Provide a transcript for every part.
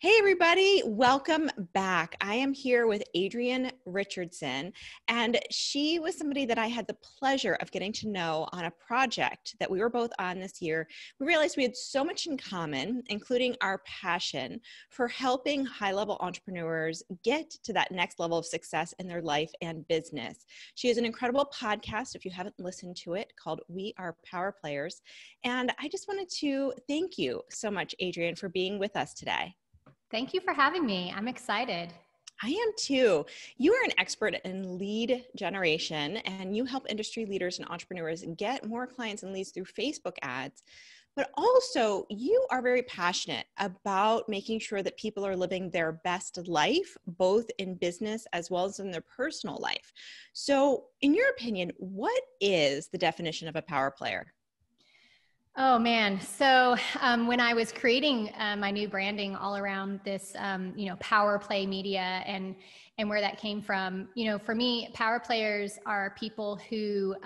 Hey everybody, welcome back. I am here with Adrienne Richardson, and she was somebody that I had the pleasure of getting to know on a project that we were both on this year. We realized we had so much in common, including our passion for helping high-level entrepreneurs get to that next level of success in their life and business. She has an incredible podcast, if you haven't listened to it, called We Are Power Players. And I just wanted to thank you so much, Adrienne, for being with us today. Thank you for having me. I'm excited. I am too. You are an expert in lead generation, and you help industry leaders and entrepreneurs get more clients and leads through Facebook ads. But also, you are very passionate about making sure that people are living their best life, both in business as well as in their personal life. So, in your opinion, what is the definition of a power player? Oh man. So when I was creating my new branding all around this, Power Play Media and where that came from, for me, power players are people who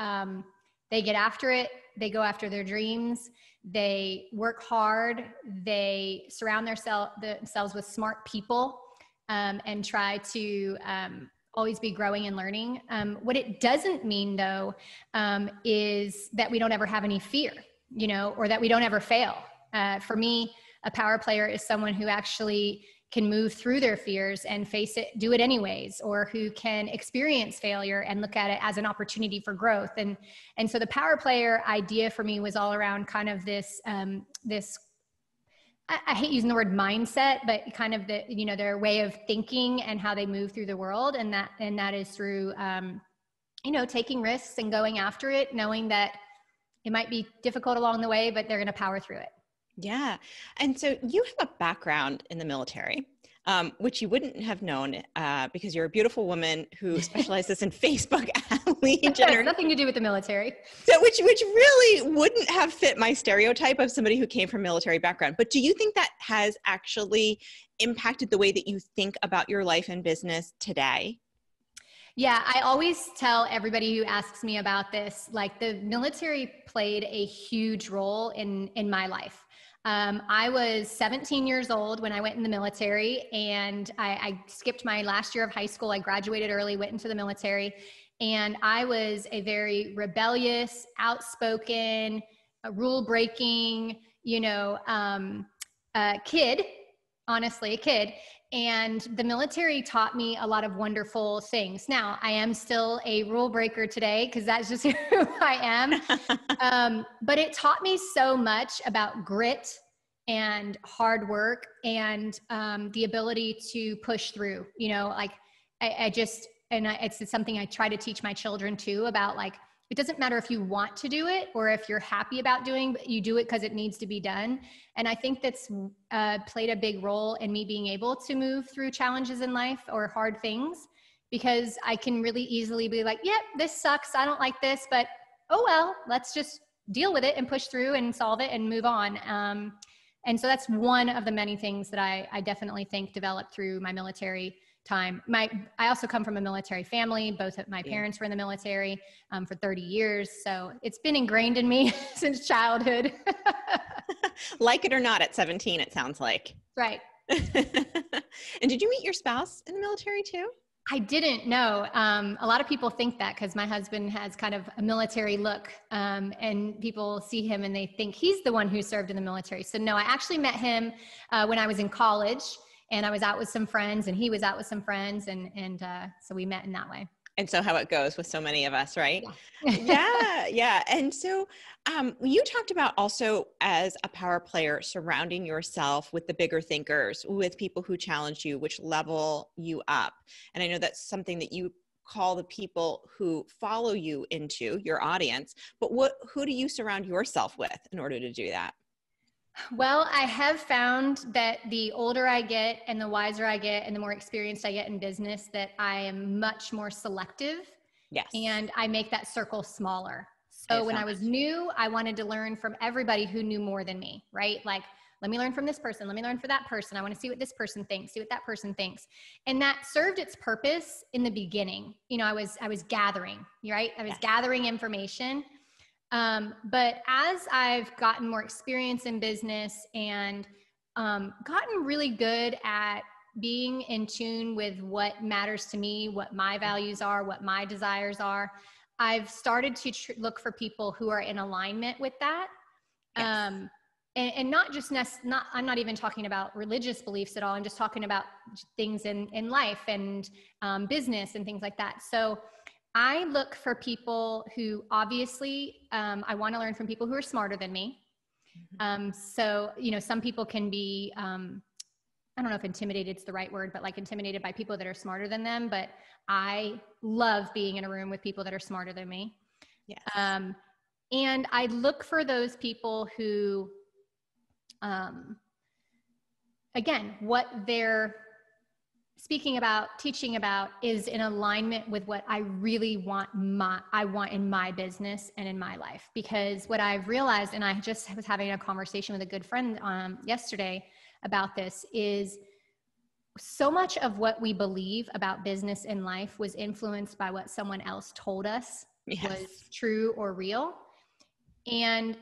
they get after it, they go after their dreams, they work hard, they surround themselves with smart people and try to always be growing and learning. What it doesn't mean though is that we don't ever have any fear. Or that we don't ever fail. For me, a power player is someone who actually can move through their fears and face it, do it anyways, or who can experience failure and look at it as an opportunity for growth. And so the power player idea for me was all around kind of this, I hate using the word mindset, but kind of the, their way of thinking and how they move through the world. And that is through, taking risks and going after it, knowing that it might be difficult along the way, but they're going to power through it. Yeah. And so you have a background in the military, which you wouldn't have known because you're a beautiful woman who specializes in Facebook lead generation. Nothing to do with the military. So, which really wouldn't have fit my stereotype of somebody who came from military background. But do you think that has actually impacted the way that you think about your life and business today? Yeah, I always tell everybody who asks me about this, like the military played a huge role in my life. I was 17 years old when I went in the military, and I skipped my last year of high school. I graduated early, went into the military, and I was a very rebellious, outspoken, rule-breaking, kid, honestly, a kid. And the military taught me a lot of wonderful things. Now, I am still a rule breaker today because that's just who I am. But it taught me so much about grit and hard work and the ability to push through. It's something I try to teach my children too about, like, it doesn't matter if you want to do it or if you're happy about doing, but you do it because it needs to be done. And I think that's played a big role in me being able to move through challenges in life or hard things, because I can really easily be like, yep, this sucks. I don't like this, but oh well, let's just deal with it and push through and solve it and move on. And so that's one of the many things that I definitely think developed through my military time. I also come from a military family. Both of my parents were in the military for 30 years. So it's been ingrained in me since childhood. Like it or not, at 17, it sounds like. Right. And did you meet your spouse in the military too? I didn't, no. A lot of people think that because my husband has kind of a military look, and people see him and they think he's the one who served in the military. So no, I actually met him when I was in college. And I was out with some friends, and he was out with some friends, and so we met in that way. And so how it goes with so many of us, right? Yeah, yeah. And so you talked about also as a power player, surrounding yourself with the bigger thinkers, with people who challenge you, which level you up. And I know that's something that you call the people who follow you into your audience, but who do you surround yourself with in order to do that? Well, I have found that the older I get and the wiser I get and the more experienced I get in business, that I am much more selective. Yes. And I make that circle smaller. So when I was new, I wanted to learn from everybody who knew more than me, right? Like, let me learn from this person. Let me learn from that person. I want to see what this person thinks, see what that person thinks. And that served its purpose in the beginning. I was gathering, right? I was gathering information. But as I've gotten more experience in business and gotten really good at being in tune with what matters to me, what my values are, what my desires are. I've started to look for people who are in alignment with that. Yes. And not just, I'm not even talking about religious beliefs at all. I'm just talking about things in life and business and things like that. So I look for people who obviously, I want to learn from people who are smarter than me. So, you know, some people can be, I don't know if intimidated is the right word, but like intimidated by people that are smarter than them. But I love being in a room with people that are smarter than me. Yes. And I look for those people who, again, what they're speaking about, teaching about is in alignment with what I really want I want in my business and in my life. Because what I've realized, and I just was having a conversation with a good friend yesterday about this, is so much of what we believe about business and life was influenced by what someone else told us yes. was true or real. And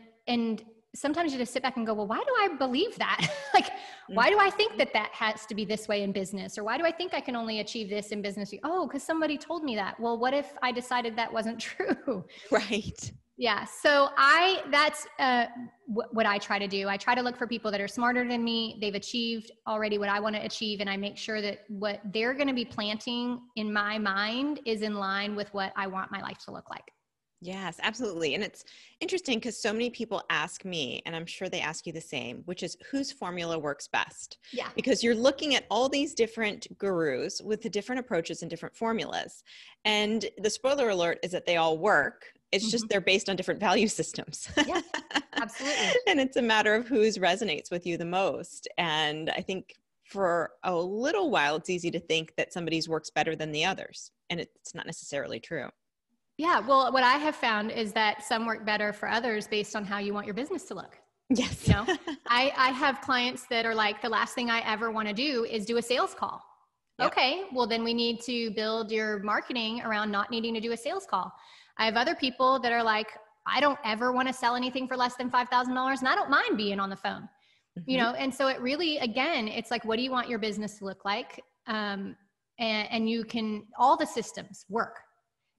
sometimes you just sit back and go, well, why do I believe that? Like, why do I think that that has to be this way in business? Or why do I think I can only achieve this in business? Oh, because somebody told me that. Well, what if I decided that wasn't true? Right. Yeah. So that's what I try to do. I try to look for people that are smarter than me. They've achieved already what I want to achieve. And I make sure that what they're going to be planting in my mind is in line with what I want my life to look like. Yes, absolutely. And it's interesting because so many people ask me, and I'm sure they ask you the same, which is whose formula works best? Yeah. Because you're looking at all these different gurus with the different approaches and different formulas. And the spoiler alert is that they all work. It's just they're based on different value systems. Yeah, absolutely. And it's a matter of whose resonates with you the most. And I think for a little while, it's easy to think that somebody's works better than the others. And it's not necessarily true. Yeah. Well, what I have found is that some work better for others based on how you want your business to look. Yes. You know, I have clients that are like, the last thing I ever want to do is do a sales call. Yep. Okay. Well, then we need to build your marketing around not needing to do a sales call. I have other people that are like, I don't ever want to sell anything for less than $5,000. And I don't mind being on the phone, you know? And so it really, again, it's like, what do you want your business to look like? And you can, all the systems work.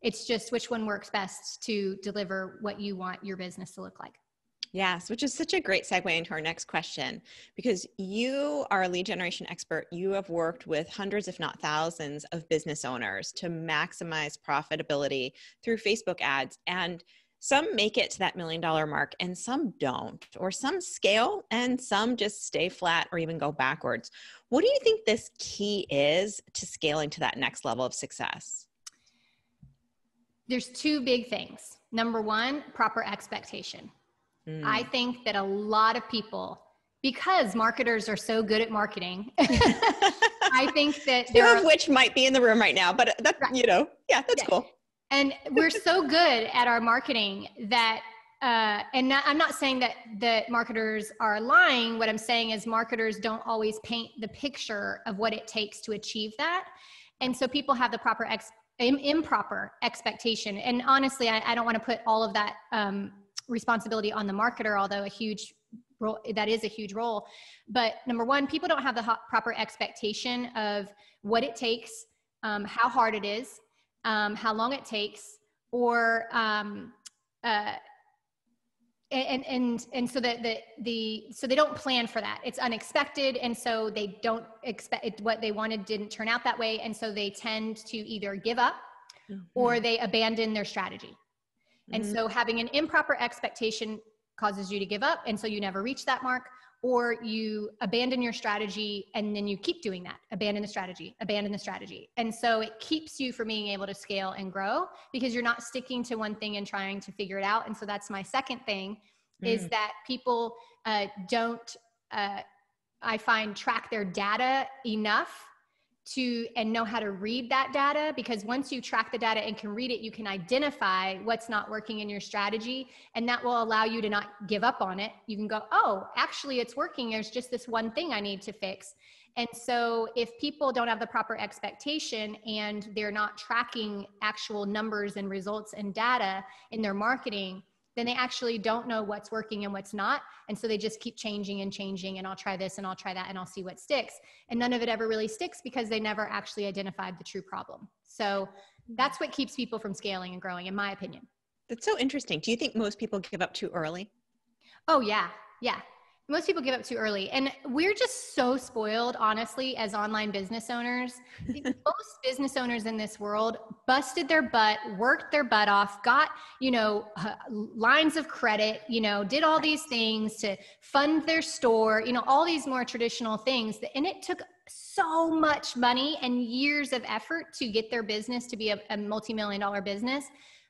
It's just which one works best to deliver what you want your business to look like. Yes, which is such a great segue into our next question, because you are a lead generation expert. You have worked with hundreds, if not thousands, of business owners to maximize profitability through Facebook ads. And some make it to that $1 million mark and some don't, or some scale and some just stay flat or even go backwards. What do you think this key is to scaling to that next level of success? There's two big things. Number one, proper expectation. I think that a lot of people, because marketers are so good at marketing, I think that two of which might be in the room right now, but that, right. you know, yeah, that's yeah. cool. And we're so good at our marketing that, and not, I'm not saying that the marketers are lying. What I'm saying is marketers don't always paint the picture of what it takes to achieve that. And so people have the proper improper expectation. And honestly, I don't want to put all of that responsibility on the marketer, although a huge role, that is a huge role. But number one, people don't have the proper expectation of what it takes, how hard it is, how long it takes, or and so that so they don't plan for that. It's unexpected. And so they don't expect what they wanted didn't turn out that way. And so they tend to either give up or they abandon their strategy. And so having an improper expectation causes you to give up. And so you never reach that mark, or you abandon your strategy. And then you keep doing that, abandon the strategy. And so it keeps you from being able to scale and grow because you're not sticking to one thing and trying to figure it out. And so that's my second thing is that people don't, I find, track their data enough and know how to read that data, because once you track the data and can read it, you can identify what's not working in your strategy, and that will allow you to not give up on it. You can go, oh, actually it's working. There's just this one thing I need to fix. And so if people don't have the proper expectation and they're not tracking actual numbers and results and data in their marketing, then they actually don't know what's working and what's not. And so they just keep changing and changing, and I'll try this and I'll try that and I'll see what sticks. And none of it ever really sticks because they never actually identified the true problem. So that's what keeps people from scaling and growing, in my opinion. That's so interesting. Do you think most people give up too early? Oh yeah. Yeah. Most people give up too early, and we're just so spoiled, honestly, as online business owners. Most business owners in this world busted their butt, worked their butt off, got, lines of credit, did all these things to fund their store, all these more traditional things. And it took so much money and years of effort to get their business to be a multi-million-dollar business.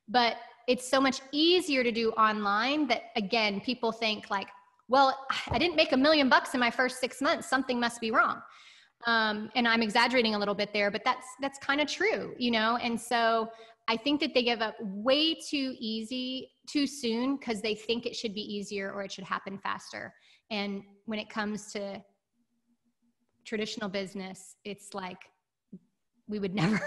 But it's so much easier to do online that, again, people think like, well, I didn't make $1 million in my first 6 months. Something must be wrong. And I'm exaggerating a little bit there, but that's kind of true, And so I think that they give up way too easy, too soon, because they think it should be easier or it should happen faster. And when it comes to traditional business, it's like, we would never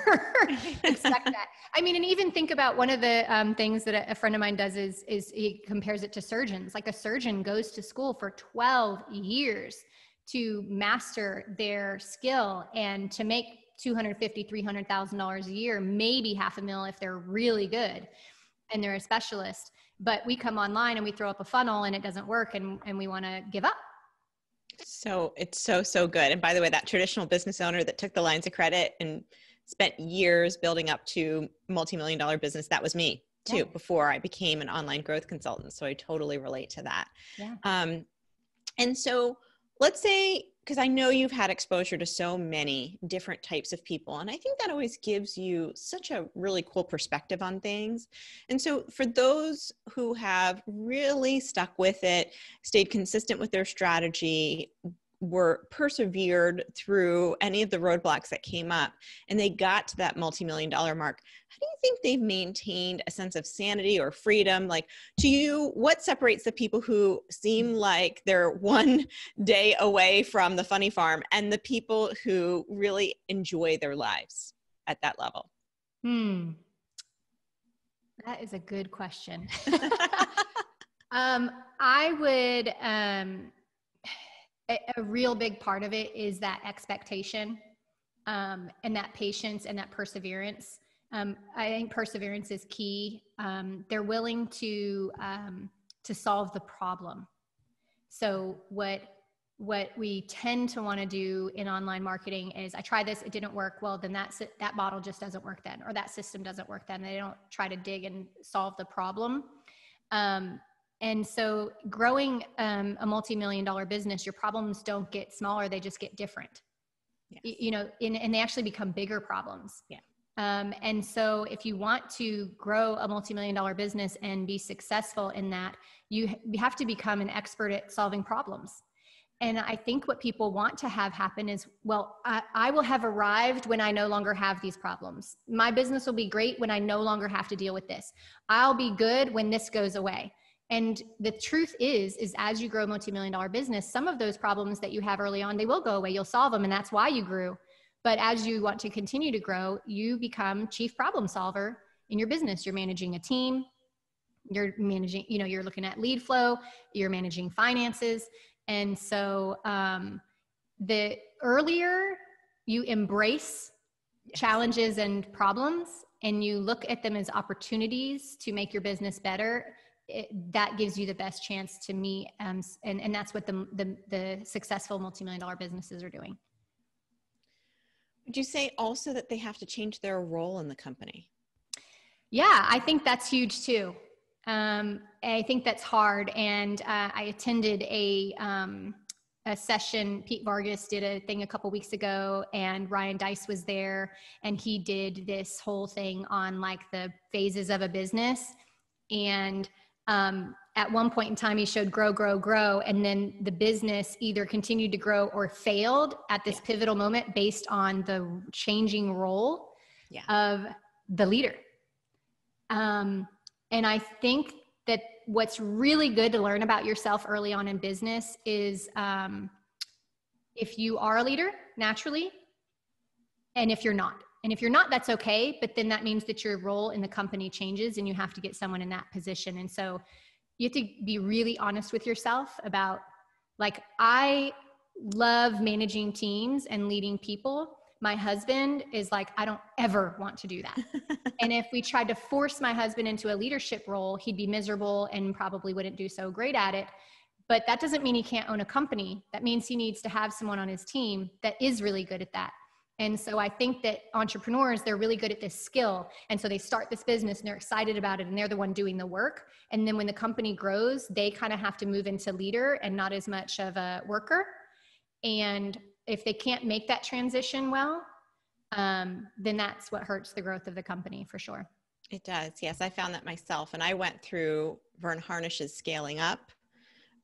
expect that. I mean, and even think about one of the things that a friend of mine does is he compares it to surgeons. Like a surgeon goes to school for 12 years to master their skill and to make $250,000, $300,000 a year, maybe $500,000 if they're really good and they're a specialist. But we come online and we throw up a funnel and it doesn't work, and we want to give up. So it's so good. And by the way, that traditional business owner that took the lines of credit and spent years building up to multi-million-dollar business, that was me too, before I became an online growth consultant. So I totally relate to that. Yeah. And so let's say, because I know you've had exposure to so many different types of people, and I think that always gives you such a really cool perspective on things. And so for those who have really stuck with it, stayed consistent with their strategy, were persevered through any of the roadblocks that came up, and they got to that multi-million-dollar mark, how do you think they've maintained a sense of sanity or freedom? Like, to you, what separates the people who seem like they're one day away from the funny farm and the people who really enjoy their lives at that level? That is a good question. I would, a real big part of it is that expectation, and that patience and that perseverance. I think perseverance is key. They're willing to solve the problem. So what we tend to want to do in online marketing is, I try this, it didn't work. Well, then that model just doesn't work then, or that system doesn't work then. They don't try to dig and solve the problem. And so growing a multi-million-dollar business, your problems don't get smaller, they just get different. Yes. And they actually become bigger problems. Yeah. And so if you want to grow a multi-million-dollar business and be successful in that, you have to become an expert at solving problems. And I think what people want to have happen is, well, I will have arrived when I no longer have these problems. My business will be great when I no longer have to deal with this. I'll be good when this goes away. And the truth is as you grow a multi-million-dollar business, some of those problems that you have early on, they will go away. You'll solve them, and that's why you grew. But as you want to continue to grow, you become chief problem solver in your business. You're managing a team. You're managing, you're looking at lead flow. You're managing finances. And so the earlier you embrace challenges and problems, and you look at them as opportunities to make your business better, that gives you the best chance, to me. And that's what the successful multi-million-dollar businesses are doing. Would you say also that they have to change their role in the company? Yeah, I think that's huge too. I think that's hard. And I attended a session. Pete Vargas did a thing a couple weeks ago, and Ryan Dice was there, and he did this whole thing on like the phases of a business. And at one point in time, he showed grow, grow, grow. And then the business either continued to grow or failed at this pivotal moment based on the changing role of the leader. And I think that what's really good to learn about yourself early on in business is if you are a leader naturally, and if you're not. And if you're not, that's okay. But then that means that your role in the company changes, and you have to get someone in that position. And so you have to be really honest with yourself about, like, I love managing teams and leading people. My husband is like, I don't ever want to do that. And if we tried to force my husband into a leadership role, he'd be miserable and probably wouldn't do so great at it. But that doesn't mean he can't own a company. That means he needs to have someone on his team that is really good at that. And so I think that entrepreneurs, they're really good at this skill. And so they start this business and they're excited about it and they're the one doing the work. And then when the company grows, they kind of have to move into leader and not as much of a worker. And if they can't make that transition well, then that's what hurts the growth of the company for sure. It does. Yes, I found that myself. And I went through Vern Harnish's Scaling Up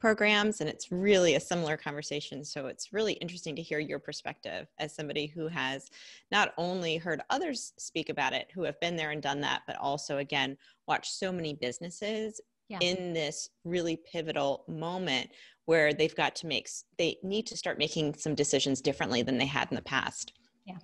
programs, and it's really a similar conversation. So it's really interesting to hear your perspective as somebody who has not only heard others speak about it, who have been there and done that, but also, again, watched so many businesses in this really pivotal moment where they've got to make, they need to start making some decisions differently than they had in the past. Yeah.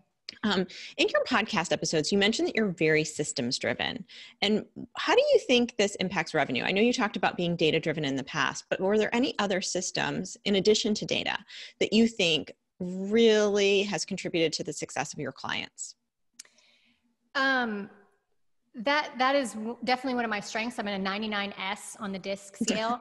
In your podcast episodes, you mentioned that you're very systems driven. And how do you think this impacts revenue? I know you talked about being data driven in the past, but were there any other systems in addition to data that you think really has contributed to the success of your clients? That is definitely one of my strengths. I'm in a 99S on the DISC scale.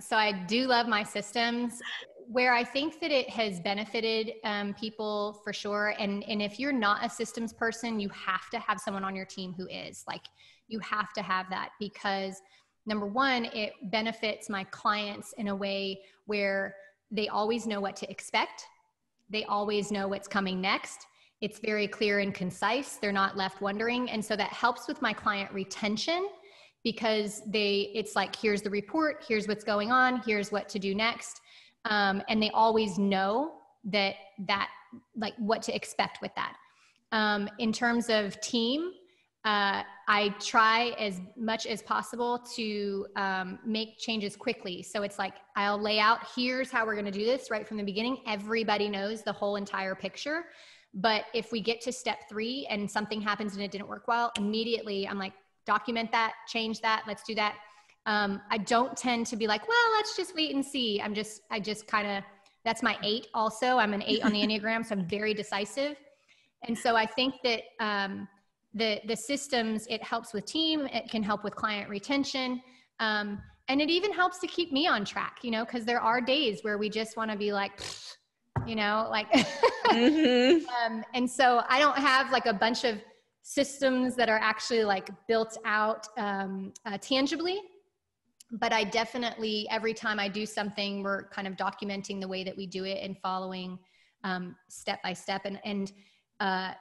So I do love my systems. Where I think that it has benefited people for sure. And if you're not a systems person, you have to have someone on your team who is. Like, you have to have that, because number one, it benefits my clients in a way where they always know what to expect. They always know what's coming next. It's very clear and concise. They're not left wondering. And so that helps with my client retention, because it's like, here's the report, here's what's going on, here's what to do next. And they always know that like what to expect with that. In terms of team, I try as much as possible to make changes quickly. So it's like, I'll lay out, here's how we're gonna do this right from the beginning. Everybody knows the whole entire picture. But if we get to step three and something happens and it didn't work well, immediately I'm like, document that, change that, let's do that. I don't tend to be like, well, let's just wait and see. I just kind of, that's my 8 also. I'm an 8 on the Enneagram, so I'm very decisive. And so I think that the systems, it helps with team, it can help with client retention. And it even helps to keep me on track, you know, because there are days where we just want to be like, pfft, you know, like, and so I don't have like a bunch of systems that are actually like built out tangibly, but I definitely, every time I do something, we're kind of documenting the way that we do it and following step by step. And I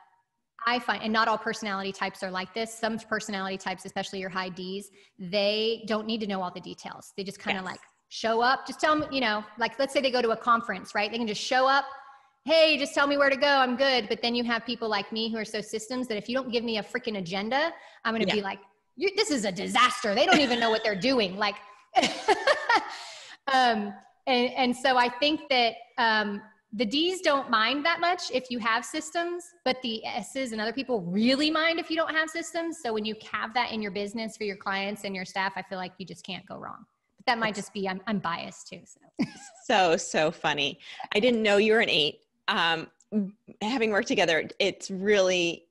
find, and not all personality types are like this. Some personality types, especially your high Ds, they don't need to know all the details. They just kind of like show up, just tell them, you know, like, let's say they go to a conference, right? They can just show up. Hey, just tell me where to go. I'm good. But then you have people like me who are so systems that if you don't give me a freaking agenda, I'm going to be like, this is a disaster. They don't even know what they're doing. Like, and so I think that, the Ds don't mind that much if you have systems, but the S's and other people really mind if you don't have systems. So when you have that in your business for your clients and your staff, I feel like you just can't go wrong. That might just be, I'm biased too. So. so funny. I didn't know you were an 8. Having worked together, it's really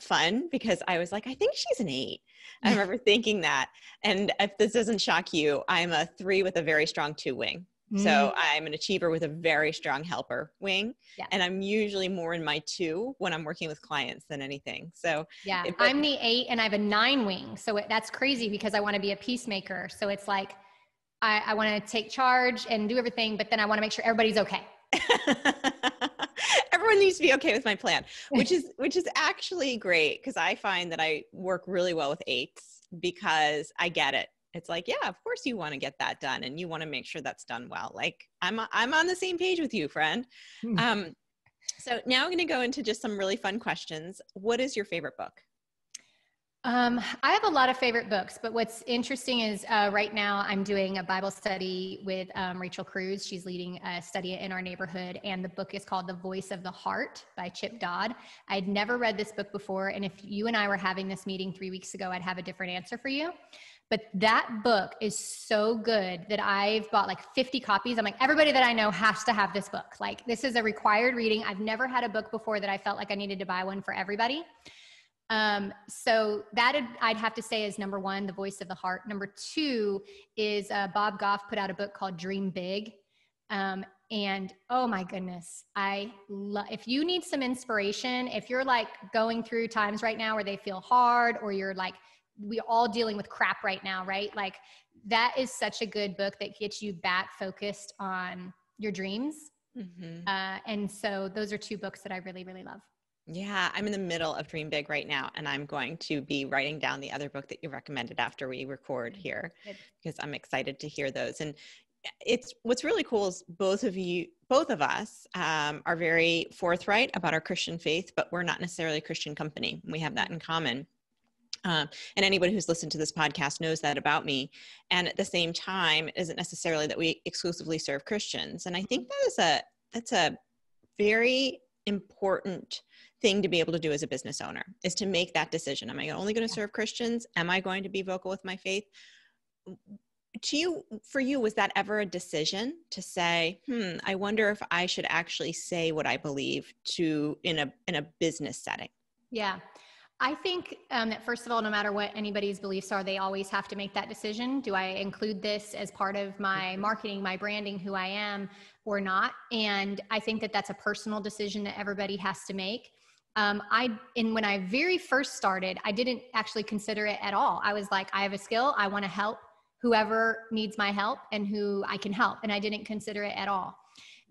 fun, because I was like, I think she's an 8. I remember thinking that. And if this doesn't shock you, I'm a 3 with a very strong 2 wing. So I'm an achiever with a very strong helper wing. And I'm usually more in my 2 when I'm working with clients than anything. So I'm the 8 and I have a 9 wing. So that's crazy, because I want to be a peacemaker. So it's like, I want to take charge and do everything, but then I want to make sure everybody's okay. Everyone needs to be okay with my plan, which is actually great, because I find that I work really well with 8s, because I get it. It's like, yeah, of course you want to get that done, and you want to make sure that's done well. Like, I'm on the same page with you, friend. So now I'm going to go into just some really fun questions. What is your favorite book? I have a lot of favorite books, but what's interesting is right now I'm doing a Bible study with Rachel Cruz. She's leading a study in our neighborhood, and the book is called The Voice of the Heart by Chip Dodd. I'd never read this book before, and if you and I were having this meeting 3 weeks ago, I'd have a different answer for you. But that book is so good that I've bought like 50 copies. I'm like, everybody that I know has to have this book. Like, this is a required reading. I've never had a book before that I felt like I needed to buy one for everybody. So that I'd have to say is number one, The Voice of the Heart. Number two is Bob Goff put out a book called Dream Big. And oh my goodness, I love, if you need some inspiration, if you're like going through times right now where they feel hard, or you're like, we're all dealing with crap right now, right? Like, that is such a good book that gets you back focused on your dreams. Mm-hmm. And so those are two books that I really, really love. Yeah. I'm in the middle of Dream Big right now, and I'm going to be writing down the other book that you recommended after we record here, because I'm excited to hear those. And it's, what's really cool is both of us are very forthright about our Christian faith, but we're not necessarily a Christian company. We have that in common. And anybody who's listened to this podcast knows that about me. And at the same time, it isn't necessarily that we exclusively serve Christians. And I think that is that's a very important thing to be able to do as a business owner, is to make that decision. Am I only going to serve Christians? Am I going to be vocal with my faith? For you, was that ever a decision to say, I wonder if I should actually say what I believe to in a business setting? Yeah. I think that, first of all, no matter what anybody's beliefs are, they always have to make that decision. Do I include this as part of my marketing, my branding, who I am, or not? And I think that that's a personal decision that everybody has to make. When I very first started, I didn't actually consider it at all. I was like, I have a skill. I want to help whoever needs my help and who I can help. And I didn't consider it at all.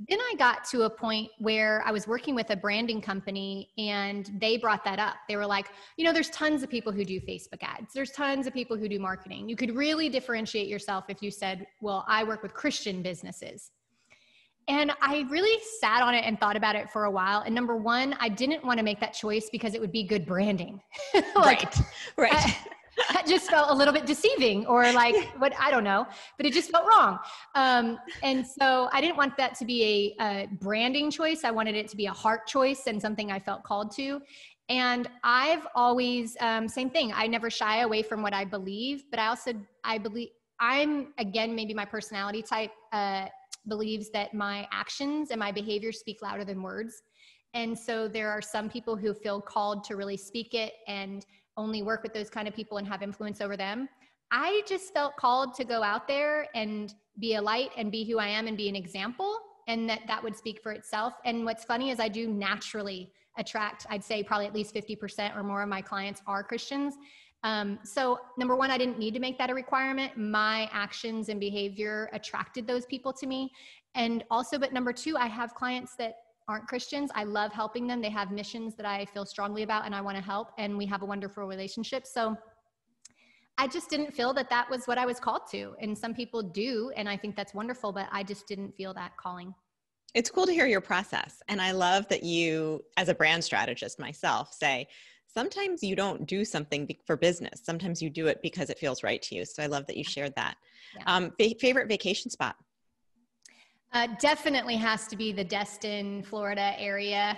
Then I got to a point where I was working with a branding company, and they brought that up. They were like, there's tons of people who do Facebook ads. There's tons of people who do marketing. You could really differentiate yourself if you said, well, I work with Christian businesses. And I really sat on it and thought about it for a while. And number one, I didn't want to make that choice because it would be good branding. Right. That just felt a little bit deceiving, or like, what, I don't know, but it just felt wrong. And so I didn't want that to be a branding choice. I wanted it to be a heart choice and something I felt called to. And I've always, same thing. I never shy away from what I believe, but I believe, maybe my personality type believes that my actions and my behavior speak louder than words. And so there are some people who feel called to really speak it and only work with those kind of people and have influence over them. I just felt called to go out there and be a light and be who I am and be an example, and that would speak for itself. And what's funny is I do naturally attract, I'd say probably at least 50% or more of my clients are Christians. So number one, I didn't need to make that a requirement. My actions and behavior attracted those people to me. And also, but number two, I have clients that aren't Christians. I love helping them. They have missions that I feel strongly about and I want to help, and we have a wonderful relationship. So I just didn't feel that was what I was called to. And some people do, and I think that's wonderful, but I just didn't feel that calling. It's cool to hear your process. And I love that you, as a brand strategist myself, say, sometimes you don't do something for business. Sometimes you do it because it feels right to you. So I love that you shared that. Yeah. Favorite vacation spot? Definitely has to be the Destin, Florida area.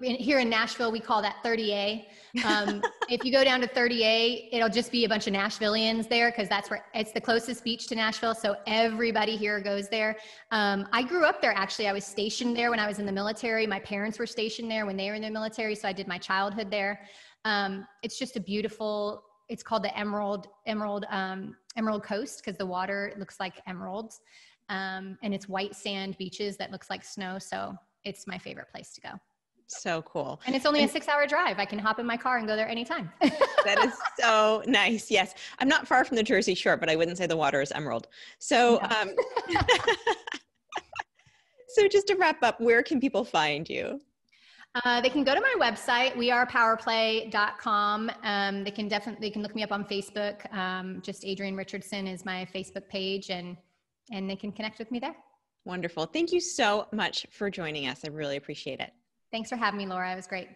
Here in Nashville, we call that 30A. If you go down to 30A, it'll just be a bunch of Nashvillians there, because that's where it's the closest beach to Nashville. So everybody here goes there. I grew up there, actually. I was stationed there when I was in the military. My parents were stationed there when they were in the military. So I did my childhood there. It's just a beautiful, it's called the Emerald Coast, because the water looks like emeralds. And it's white sand beaches that looks like snow. So it's my favorite place to go. So cool. And it's only a 6-hour drive. I can hop in my car and go there anytime. That is so nice. Yes. I'm not far from the Jersey Shore, but I wouldn't say the water is emerald. So, no. So just to wrap up, where can people find you? They can go to my website, wearepowerplay.com. They can look me up on Facebook. Just Adrienne Richardson is my Facebook page, and they can connect with me there. Wonderful. Thank you so much for joining us. I really appreciate it. Thanks for having me, Laura. It was great.